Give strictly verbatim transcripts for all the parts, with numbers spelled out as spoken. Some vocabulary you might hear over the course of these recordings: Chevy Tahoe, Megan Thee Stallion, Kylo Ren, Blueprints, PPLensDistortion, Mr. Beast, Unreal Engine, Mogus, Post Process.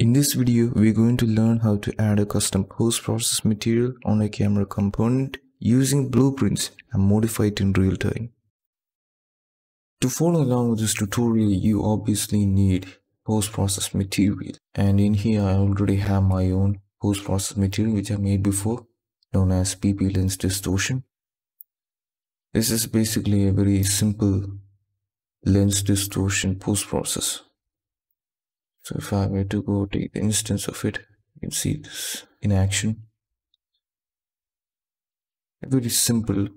In this video, we're going to learn how to add a custom post-process material on a camera component using blueprints and modify it in real time. To follow along with this tutorial, you obviously need post-process material. And in here, I already have my own post-process material which I made before, known as PPLensDistortion. This is basically a very simple lens distortion post-process. So if I were to go take the instance of it, you can see this in action. A very simple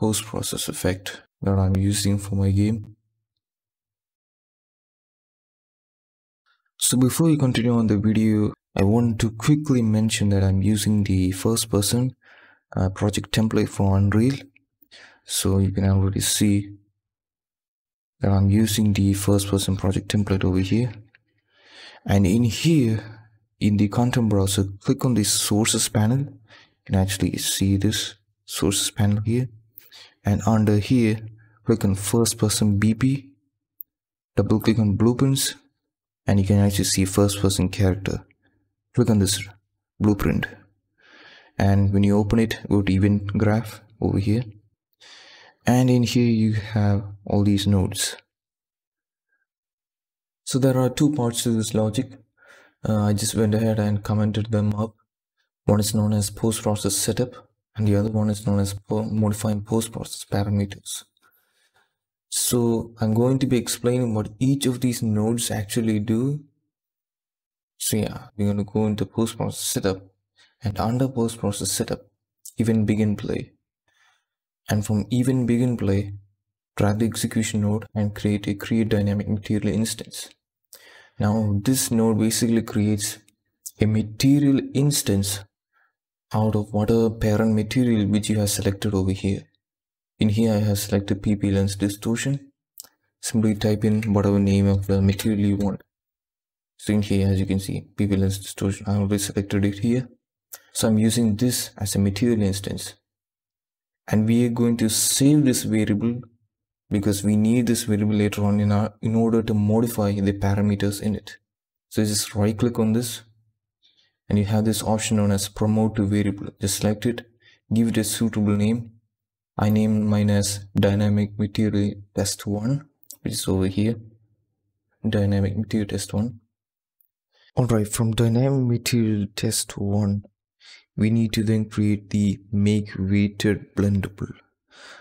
post-process effect that I'm using for my game. So before we continue on the video, I want to quickly mention that I'm using the first person uh, project template for Unreal. So you can already see that I'm using the first person project template over here. And in here, in the content browser, click on the sources panel. You can actually see this sources panel here. And under here, click on first person B P. Double click on blueprints. And you can actually see first person character. Click on this blueprint. And when you open it, go to event graph over here. And in here, you have all these nodes. So there are two parts to this logic. Uh, I just went ahead and commented them up. One is known as post-process setup, and the other one is known as modifying post-process parameters. So I'm going to be explaining what each of these nodes actually do. So yeah, we're going to go into post-process setup, and under post-process setup, event begin play. And from event begin play, drag the execution node and create a create dynamic material instance. Now this node basically creates a material instance out of whatever parent material which you have selected over here. In here I have selected PPLensDistortion. Simply type in whatever name of the material you want. So in here, as you can see, PPLensDistortion, I already selected it here. So I'm using this as a material instance. And we are going to save this variable because we need this variable later on in our in order to modify the parameters in it. So just right click on this and you have this option known as promote to variable. Just select it, give it a suitable name. I named mine as dynamic material test one, which is over here. Dynamic material test one. Alright, from dynamic material test one, we need to then create the make weighted blendable.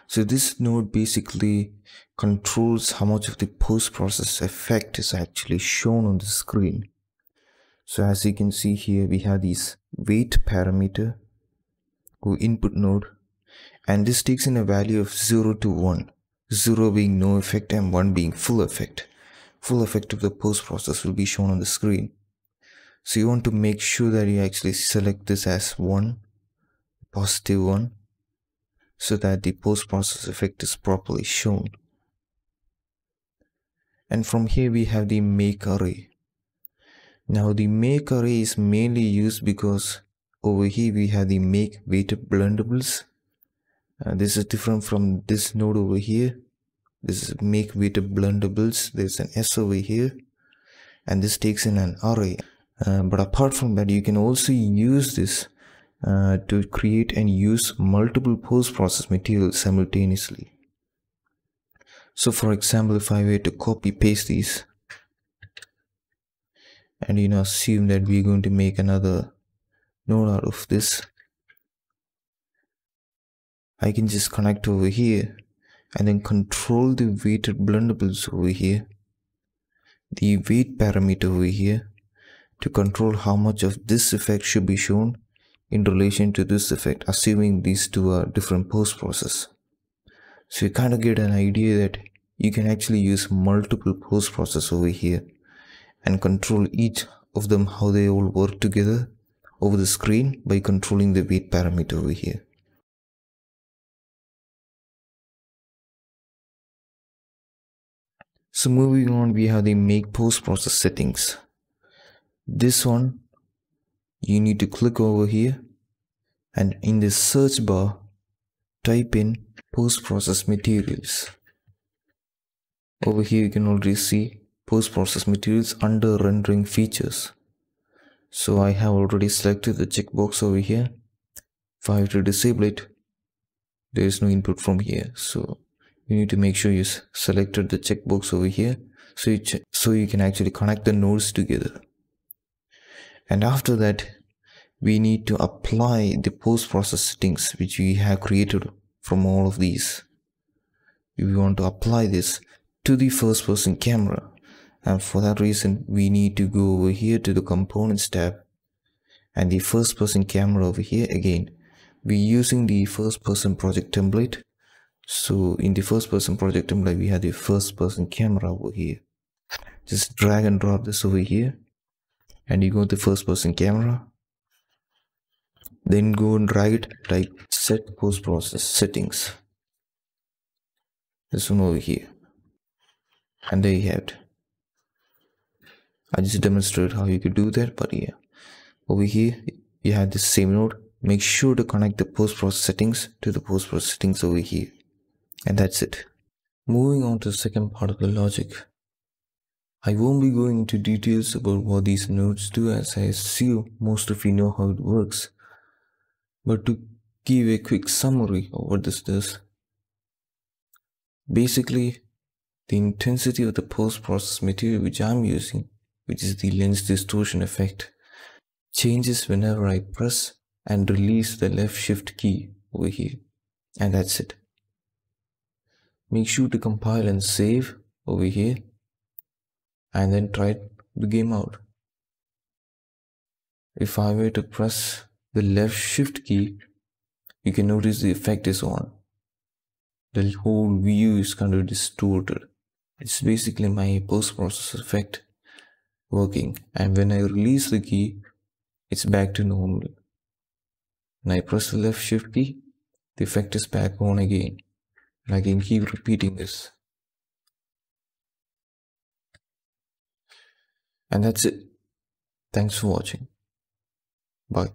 So this node basically controls how much of the post-process effect is actually shown on the screen. So as you can see here, we have these weight parameter, go input node, and this takes in a value of zero to one, zero being no effect and one being full effect. Full effect of the post-process will be shown on the screen. So you want to make sure that you actually select this as one, positive one, so that the post-process effect is properly shown. And from here we have the make array. Now the make array is mainly used because over here we have the make weighted blendables. Uh, this is different from this node over here. This is make weighted blendables. There's an S over here, and this takes in an array. Uh, but apart from that, you can also use this uh, to create and use multiple post-process materials simultaneously. So for example, if I were to copy paste these and you know assume that we're going to make another node out of this, I can just connect over here and then control the weighted blendables over here, the weight parameter over here, to control how much of this effect should be shown in relation to this effect, assuming these two are different post-process. So you kind of get an idea that you can actually use multiple post-process over here and control each of them how they all work together over the screen by controlling the weight parameter over here. So moving on, we have the make post-process settings. This one, you need to click over here and in the search bar, type in post-process materials. Over here, you can already see post-process materials under rendering features. So I have already selected the checkbox over here. If I have to disable it, there is no input from here. So you need to make sure you selected the checkbox over here, so you, so you can actually connect the nodes together. And after that, we need to apply the post-process settings which we have created from all of these. We want to apply this to the first-person camera. And for that reason, we need to go over here to the components tab and the first person camera over here. Again, we're using the first person project template. So in the first person project template, we have the first person camera over here. Just drag and drop this over here and you go to the first person camera. Then go and drag it like set post process settings. This one over here. And there you have it. I just demonstrated how you could do that, but yeah, over here you have the same node. Make sure to connect the post-process settings to the post-process settings over here, and that's it. Moving on to the second part of the logic, I won't be going into details about what these nodes do, as I assume most of you know how it works. But to give a quick summary of what this does, basically the intensity of the post-process material which I'm using, which is the lens distortion effect, changes whenever I press and release the left shift key over here, and that's it. Make sure to compile and save over here, and then try the game out. If I were to press the left shift key, you can notice the effect is on. The whole view is kind of distorted. It's basically my post-process effect working, and when I release the key, it's back to normal. When I press the left shift key, the effect is back on again, and I can keep repeating this. And that's it. Thanks for watching. Bye.